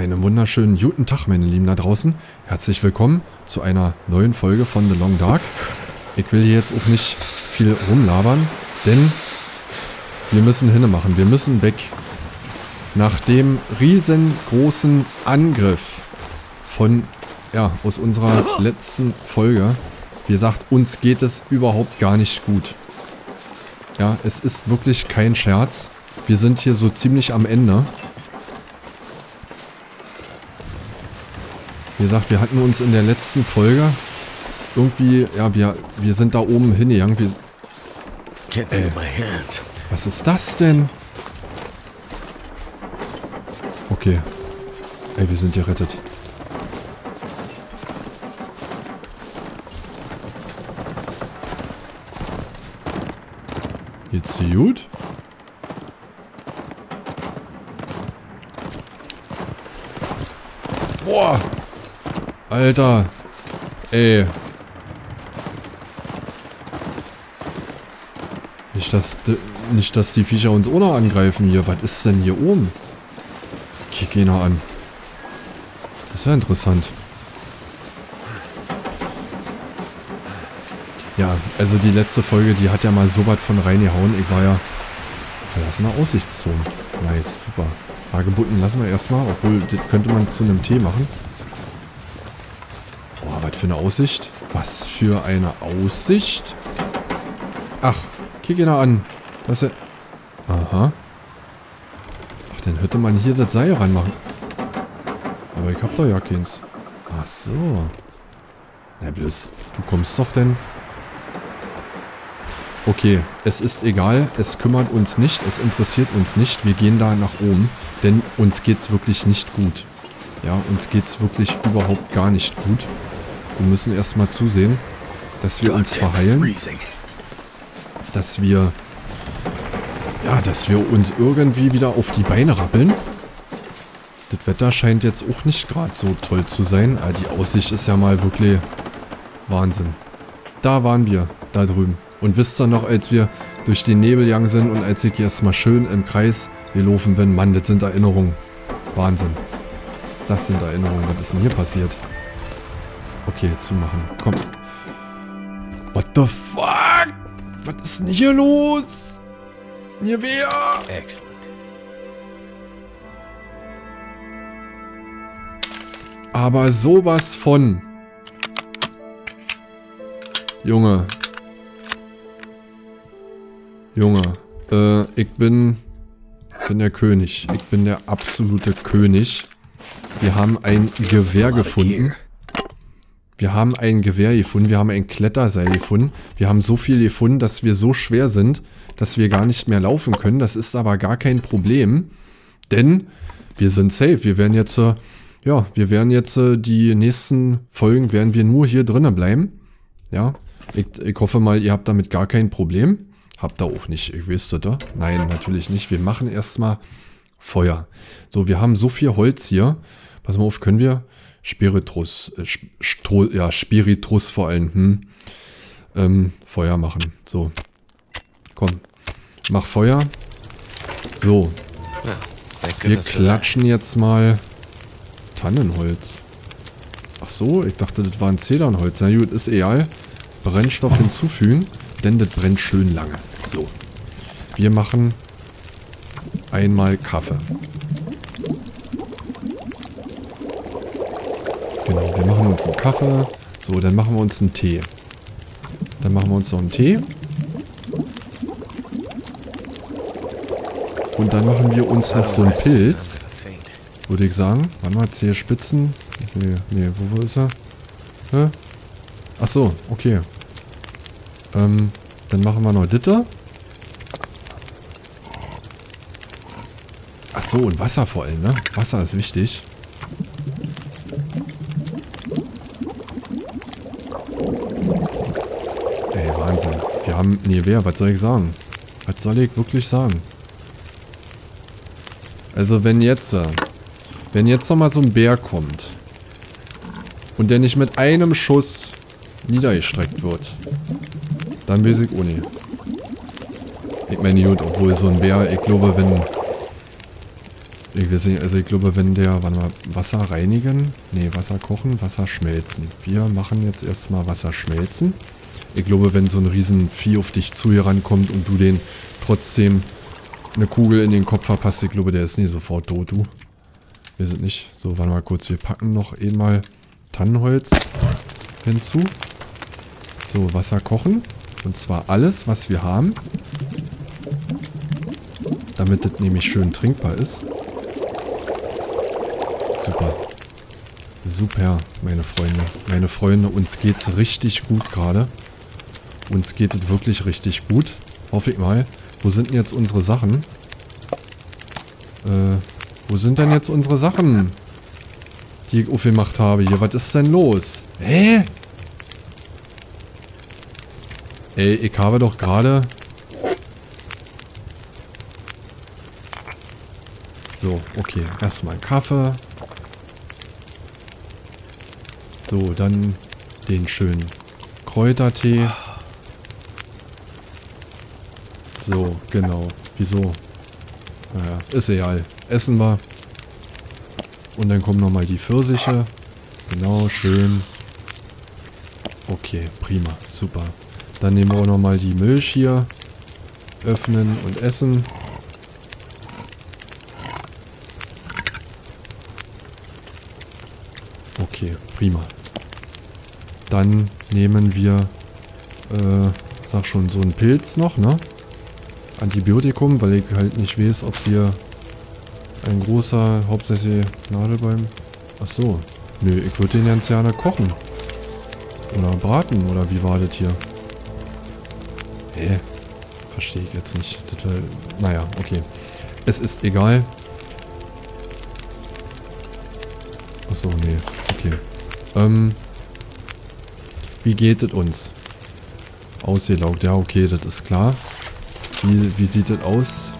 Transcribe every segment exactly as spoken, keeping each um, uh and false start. Einen wunderschönen guten Tag, meine Lieben da draußen. Herzlich willkommen zu einer neuen Folge von The Long Dark. Ich will hier jetzt auch nicht viel rumlabern, denn wir müssen hinne machen. Wir müssen weg. Nach dem riesengroßen Angriff von, ja, aus unserer letzten Folge. Wie gesagt, uns geht es überhaupt gar nicht gut. Ja, es ist wirklich kein Scherz. Wir sind hier so ziemlich am Ende. Wie gesagt, wir hatten uns in der letzten Folge irgendwie, ja, wir, wir sind da oben hingegangen. Wir, ey, was ist das denn? Okay. Ey, wir sind gerettet. Geht's dir gut? Boah! Alter, ey. Nicht, dass, nicht, dass die Viecher uns auch noch angreifen hier. Was ist denn hier oben? Kick ihn noch an. Das ist ja interessant. Ja, also die letzte Folge, die hat ja mal so was von reingehauen. Ich war ja verlassener Aussichtszone. Nice, super. Hagebutten lassen wir erstmal, obwohl das könnte man zu einem Tee machen. Für eine Aussicht? Was für eine Aussicht? Ach, kick ihn da an. Das ist ja... Aha. Ach, dann hätte man hier das Seil ranmachen. Aber ich hab doch ja keins. Ach so. Na bloß, du kommst doch denn. Okay, es ist egal. Es kümmert uns nicht. Es interessiert uns nicht. Wir gehen da nach oben. Denn uns geht's wirklich nicht gut. Ja, uns geht's wirklich überhaupt gar nicht gut. Wir müssen erstmal zusehen, dass wir uns verheilen, dass wir, ja, dass wir uns irgendwie wieder auf die Beine rappeln. Das Wetter scheint jetzt auch nicht gerade so toll zu sein, aber die Aussicht ist ja mal wirklich Wahnsinn. Da waren wir, da drüben. Und wisst ihr noch, als wir durch den Nebel gegangen sind und als ich erstmal schön im Kreis gelaufen bin, Mann, das sind Erinnerungen. Wahnsinn. Das sind Erinnerungen, was ist denn hier passiert? Okay, zumachen. Komm. What the fuck? Was ist denn hier los? Mir weh! Excellent. Aber sowas von. Junge. Junge. Äh, ich bin... Ich bin der König. Ich bin der absolute König. Wir haben ein Gewehr gefunden. Wir haben ein Gewehr gefunden, wir haben ein Kletterseil gefunden. Wir haben so viel gefunden, dass wir so schwer sind, dass wir gar nicht mehr laufen können. Das ist aber gar kein Problem, denn wir sind safe. Wir werden jetzt, ja, wir werden jetzt die nächsten Folgen, werden wir nur hier drinnen bleiben. Ja, ich, ich hoffe mal, ihr habt damit gar kein Problem. Habt ihr auch nicht, ich weiß das, oder? Nein, natürlich nicht. Wir machen erstmal Feuer. So, wir haben so viel Holz hier. Pass mal auf, können wir... Spiritus, äh, Stro, ja, Spiritus vor allem, hm. ähm, Feuer machen, so, komm, mach Feuer, so, wir klatschen jetzt mal Tannenholz, ach so, ich dachte, das war ein Zedernholz, na gut, ist egal, Brennstoff hinzufügen, denn das brennt schön lange, so, wir machen einmal Kaffee. Genau, wir machen uns einen Kaffee. So, dann machen wir uns einen Tee. Dann machen wir uns noch einen Tee. Und dann machen wir uns noch so einen Pilz. Würde ich sagen. Warte mal, Zehenspitzen. Nee, nee, wo, wo ist er? Hä? Ach so, okay. Ähm, dann machen wir noch Ditte. Ach so, und Wasser vor allem, ne? Wasser ist wichtig. Nee, wer? Was soll ich sagen? Was soll ich wirklich sagen? Also wenn jetzt, wenn jetzt nochmal so ein Bär kommt und der nicht mit einem Schuss niedergestreckt wird, dann weiß ich ohne. Ich meine, gut, obwohl so ein Bär, ich glaube, wenn, Ich weiß nicht, also ich glaube, wenn der, warte mal, Wasser reinigen, nee, Wasser kochen, Wasser schmelzen. Wir machen jetzt erstmal Wasser schmelzen. Ich glaube, wenn so ein Riesenvieh auf dich zu hier rankommt und du den trotzdem eine Kugel in den Kopf verpasst, ich glaube, der ist nie sofort tot, du. Wir sind nicht. So, warte mal kurz, wir packen noch einmal Tannenholz hinzu. So, Wasser kochen. Und zwar alles, was wir haben. Damit das nämlich schön trinkbar ist. Super. Super, meine Freunde. Meine Freunde, uns geht's richtig gut gerade. Uns geht es wirklich richtig gut. Hoffe ich mal. Wo sind denn jetzt unsere Sachen? Äh, wo sind denn jetzt unsere Sachen? Die ich aufgemacht habe hier. Was ist denn los? Hä? Ey, ich habe doch gerade... So, okay. Erstmal Kaffee. So, dann den schönen Kräutertee. So, genau. Wieso? Naja, ist egal. Essen wir. Und dann kommen nochmal die Pfirsiche. Genau, schön. Okay, prima. Super. Dann nehmen wir auch nochmal die Milch hier. Öffnen und essen. Okay, prima. Dann nehmen wir, äh, sag schon, so einen Pilz noch, ne? Antibiotikum, weil ich halt nicht weiß, ob hier ein großer, hauptsächlich Nadelbein... Ach so. Nö, ich würde den ganz gerne kochen. Oder braten, oder wie war das hier? Hä? Verstehe ich jetzt nicht. Das war, naja, okay. Es ist egal. Ach so, nee. Okay. Ähm... Wie geht es uns? Ausgelaugt, ja okay, das ist klar. Wie, wie sieht das aus?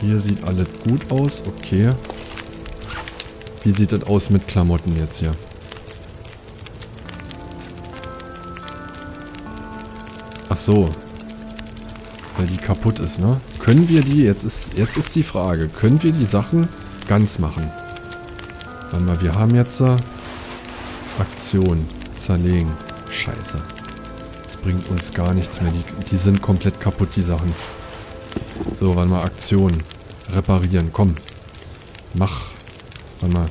Hier sieht alles gut aus, okay. Wie sieht das aus mit Klamotten jetzt hier? Ach so. Weil die kaputt ist, ne? Können wir die, jetzt ist, jetzt ist die Frage, können wir die Sachen ganz machen? Warte mal, wir haben jetzt äh, Aktion, zerlegen. Scheiße. Das bringt uns gar nichts mehr. Die, die sind komplett kaputt, die Sachen. So, warte mal. Aktion. Reparieren. Komm. Mach. Warte mal.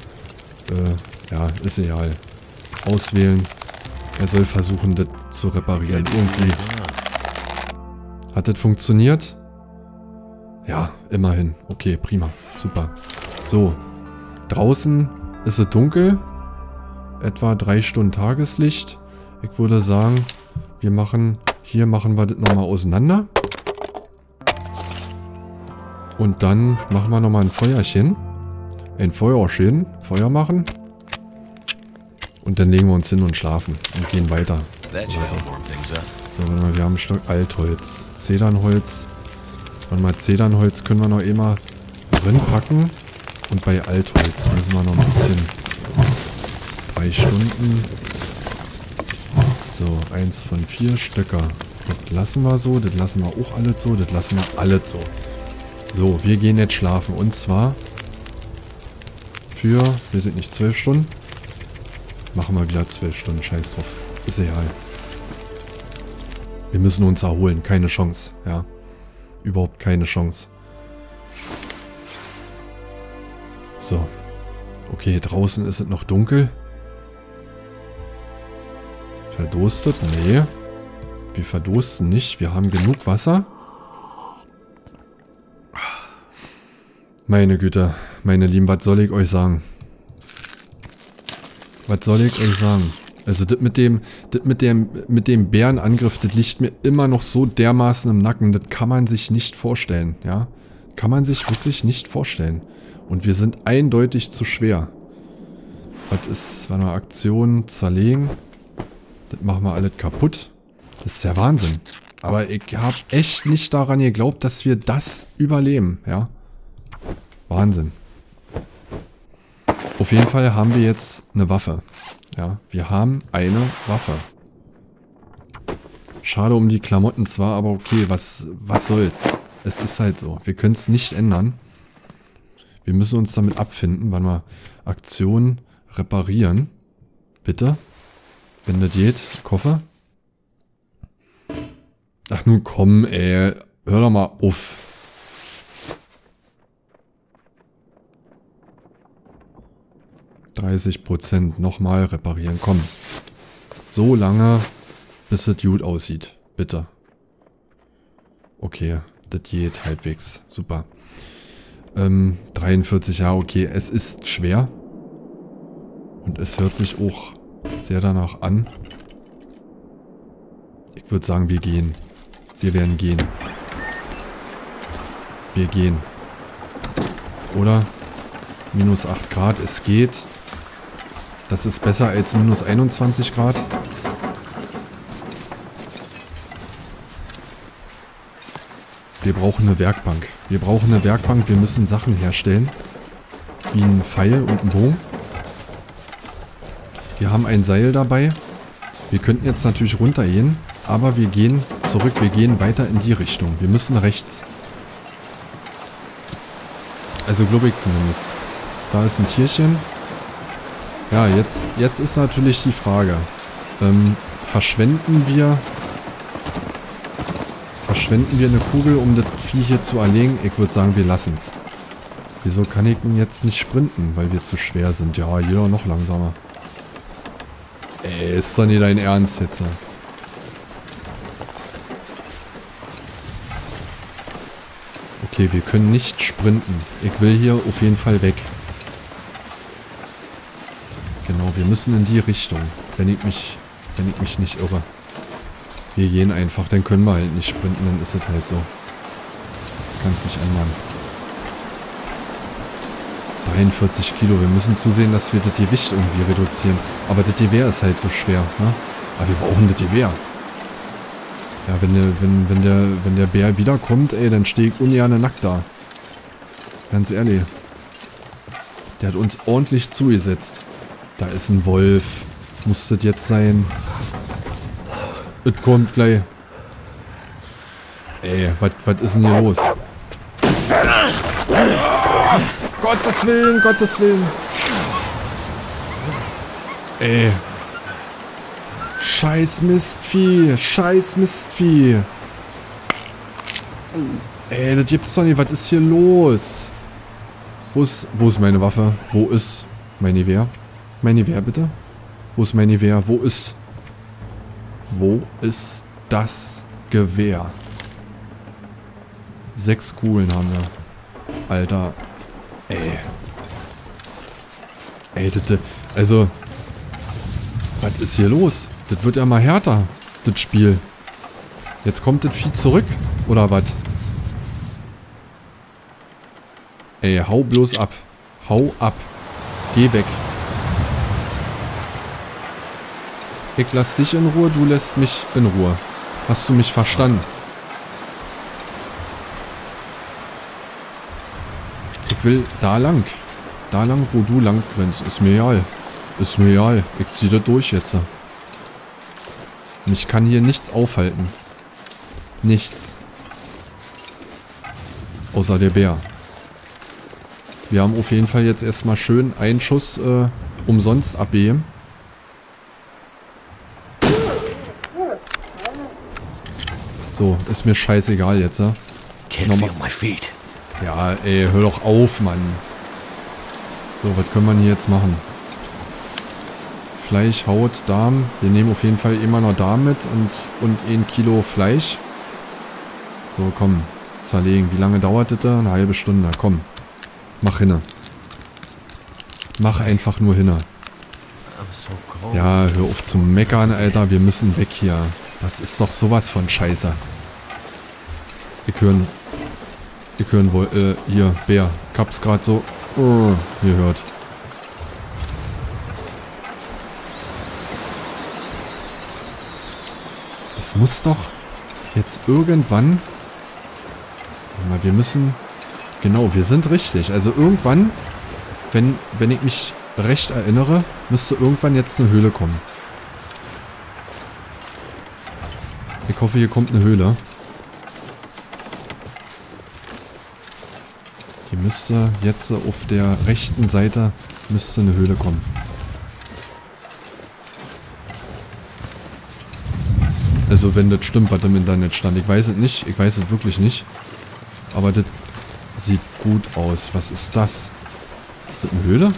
Äh, ja, ist egal. Auswählen. Er soll versuchen, das zu reparieren. Irgendwie. Hat das funktioniert? Ja, immerhin. Okay, prima. Super. So. Draußen ist es dunkel. Etwa drei Stunden Tageslicht. Ich würde sagen, wir machen, hier machen wir das nochmal auseinander. Und dann machen wir nochmal ein Feuerchen. Ein Feuerchen, Feuer machen. Und dann legen wir uns hin und schlafen und gehen weiter. So, so mal, wir haben ein Stück Altholz, Zedernholz. Und mal Zedernholz können wir noch immer reinpacken. Und bei Altholz müssen wir noch ein bisschen. Drei Stunden. So, eins von vier Stöcker. Das lassen wir so, das lassen wir auch alles so, das lassen wir alles so. So, wir gehen jetzt schlafen. Und zwar für, wir sind nicht zwölf Stunden. Machen wir wieder zwölf Stunden, scheiß drauf. Ist egal. Wir müssen uns erholen, keine Chance, ja. Überhaupt keine Chance. So. Okay, draußen ist es noch dunkel. Verdurstet? Nee. Wir verdursten nicht. Wir haben genug Wasser. Meine Güte. Meine Lieben, was soll ich euch sagen? Was soll ich euch sagen? Also das mit dem, das mit dem, mit dem Bärenangriff, das liegt mir immer noch so dermaßen im Nacken. Das kann man sich nicht vorstellen, ja? Kann man sich wirklich nicht vorstellen. Und wir sind eindeutig zu schwer. Was ist, war eine Aktion, zerlegen. Das machen wir alles kaputt. Das ist ja Wahnsinn. Aber ich habe echt nicht daran geglaubt, dass wir das überleben. Ja. Wahnsinn. Auf jeden Fall haben wir jetzt eine Waffe. Ja. Wir haben eine Waffe. Schade um die Klamotten zwar, aber okay, was, was soll's. Es ist halt so. Wir können es nicht ändern. Wir müssen uns damit abfinden. Warte mal. Aktion reparieren. Bitte. Wenn das geht. Koffer. Ach nun komm, ey. Hör doch mal auf. dreißig Prozent nochmal reparieren. Komm. So lange, bis es gut aussieht. Bitte. Okay, das geht halbwegs. Super. Ähm, dreiundvierzig, ja, okay. Es ist schwer. Und es hört sich auch sehr danach an. Ich würde sagen, wir gehen. Wir werden gehen. Wir gehen. Oder? Minus acht Grad, es geht. Das ist besser als minus einundzwanzig Grad. Wir brauchen eine Werkbank. Wir brauchen eine Werkbank. Wir müssen Sachen herstellen. Wie einen Pfeil und einen Bogen. Wir haben ein Seil dabei. Wir könnten jetzt natürlich runtergehen. Aber wir gehen zurück. Wir gehen weiter in die Richtung. Wir müssen rechts. Also glaube ich zumindest. Da ist ein Tierchen. Ja, jetzt, jetzt ist natürlich die Frage. Ähm, verschwenden wir... Verschwenden wir eine Kugel, um das Vieh hier zu erlegen? Ich würde sagen, wir lassen es. Wieso kann ich denn jetzt nicht sprinten? Weil wir zu schwer sind. Ja, ja, noch langsamer. Ey, ist doch nicht dein Ernst jetzt. Okay, wir können nicht sprinten. Ich will hier auf jeden Fall weg. Genau, wir müssen in die Richtung. Wenn ich mich, wenn ich mich nicht irre. Wir gehen einfach, dann können wir halt nicht sprinten, dann ist es halt so. Kannst nicht ändern. dreiundvierzig Kilo, wir müssen zusehen, dass wir das Gewicht irgendwie reduzieren. Aber das Gewehr ist halt so schwer, ne? Aber wir brauchen das Gewehr. Ja, wenn der, wenn, wenn der, wenn der Bär wiederkommt, ey, dann stehe ich ungern nackt da. Ganz ehrlich. Der hat uns ordentlich zugesetzt. Da ist ein Wolf. Muss das jetzt sein? Es kommt gleich. Ey, was ist denn hier los? Ah, Gottes Willen, Gottes Willen. Ey. Scheiß Mistvieh, scheiß Mistvieh. Ey, das gibt's doch nicht. Was ist hier los? Wo ist, wo ist meine Waffe? Wo ist mein Gewehr? Mein Gewehr bitte? Wo ist mein Gewehr? Wo ist... Wo ist das Gewehr? Sechs Kugeln haben wir. Alter. Ey. Ey, das, also. Was ist hier los? Das wird ja mal härter, das Spiel. Jetzt kommt das Vieh zurück, oder was? Ey, hau bloß ab. Hau ab. Geh weg. Ich lass dich in Ruhe, du lässt mich in Ruhe. Hast du mich verstanden? Ich will da lang. Da lang, wo du lang rennst. Ist mir egal. Ist mir egal. Ich zieh da durch jetzt. Mich kann hier nichts aufhalten. Nichts. Außer der Bär. Wir haben auf jeden Fall jetzt erstmal schön einen Schuss äh, umsonst abgeben. So, ist mir scheißegal jetzt, ne? Ja, ey, hör doch auf, Mann. So, was können wir denn hier jetzt machen? Fleisch, Haut, Darm. Wir nehmen auf jeden Fall immer noch Darm mit und, und ein Kilo Fleisch. So, komm. Zerlegen. Wie lange dauert das da? Eine halbe Stunde. Komm. Mach hinne. Mach einfach nur hinne. Ja, hör auf zu meckern, Alter. Wir müssen weg hier. Das ist doch sowas von Scheiße. Ich höre... Ich höre wohl... Äh, hier, Bär. Ich hab's gerade so... Oh, ihr hört. Das muss doch jetzt irgendwann... Wir müssen... Genau, wir sind richtig. Also irgendwann, wenn, wenn ich mich recht erinnere, müsste irgendwann jetzt eine Höhle kommen. Ich hoffe, hier kommt eine Höhle. Hier müsste jetzt auf der rechten Seite müsste eine Höhle kommen. Also wenn das stimmt, was im Internet stand. Ich weiß es nicht, ich weiß es wirklich nicht. Aber das sieht gut aus. Was ist das? Ist das eine Höhle?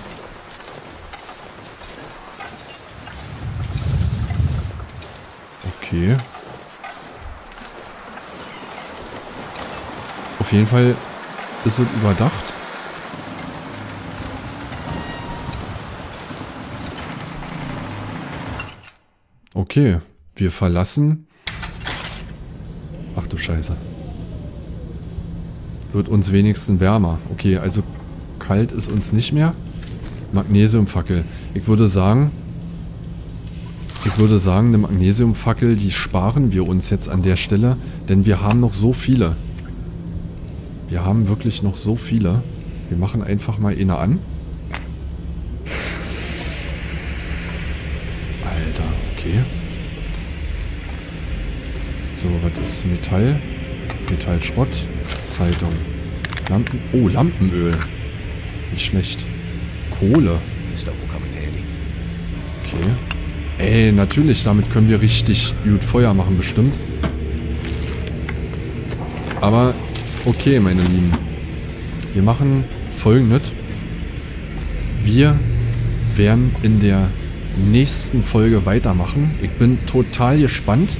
Okay. Auf jeden Fall ist es überdacht. Okay, wir verlassen. Ach du Scheiße. Wird uns wenigstens wärmer. Okay, also kalt ist uns nicht mehr. Magnesiumfackel. Ich würde sagen, ich würde sagen, eine Magnesiumfackel, die sparen wir uns jetzt an der Stelle, denn wir haben noch so viele. Wir haben wirklich noch so viele. Wir machen einfach mal eine an. Alter, okay. So, was ist Metall? Metallschrott. Zeitung. Lampen. Oh, Lampenöl. Nicht schlecht. Kohle. Okay. Ey, natürlich. Damit können wir richtig gut Feuer machen, bestimmt. Aber... okay, meine Lieben. Wir machen Folgendes. Wir werden in der nächsten Folge weitermachen. Ich bin total gespannt.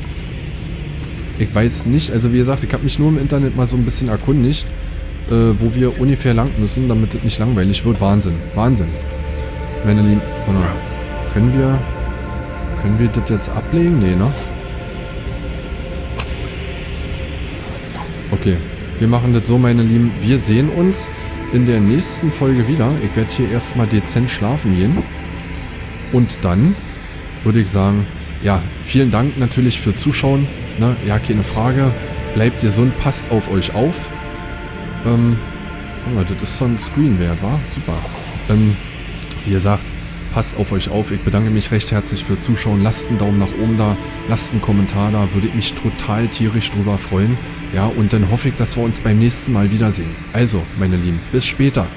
Ich weiß nicht, also wie gesagt, ich habe mich nur im Internet mal so ein bisschen erkundigt, äh, wo wir ungefähr lang müssen, damit es nicht langweilig wird. Wahnsinn, Wahnsinn. Meine Lieben, können wir, können wir das jetzt ablegen? Nee, ne? Okay. Wir machen das so, meine Lieben. Wir sehen uns in der nächsten Folge wieder. Ich werde hier erstmal dezent schlafen gehen. Und dann würde ich sagen, ja, vielen Dank natürlich für Zuschauen. Ne? Ja, keine Frage. Bleibt gesund, passt auf euch auf. Ähm, oh, das ist so ein Screenwert, wa? Super. Ähm, wie gesagt, passt auf euch auf. Ich bedanke mich recht herzlich für Zuschauen. Lasst einen Daumen nach oben da. Lasst einen Kommentar da. Würde ich mich total tierisch drüber freuen. Ja, und dann hoffe ich, dass wir uns beim nächsten Mal wiedersehen. Also, meine Lieben, bis später.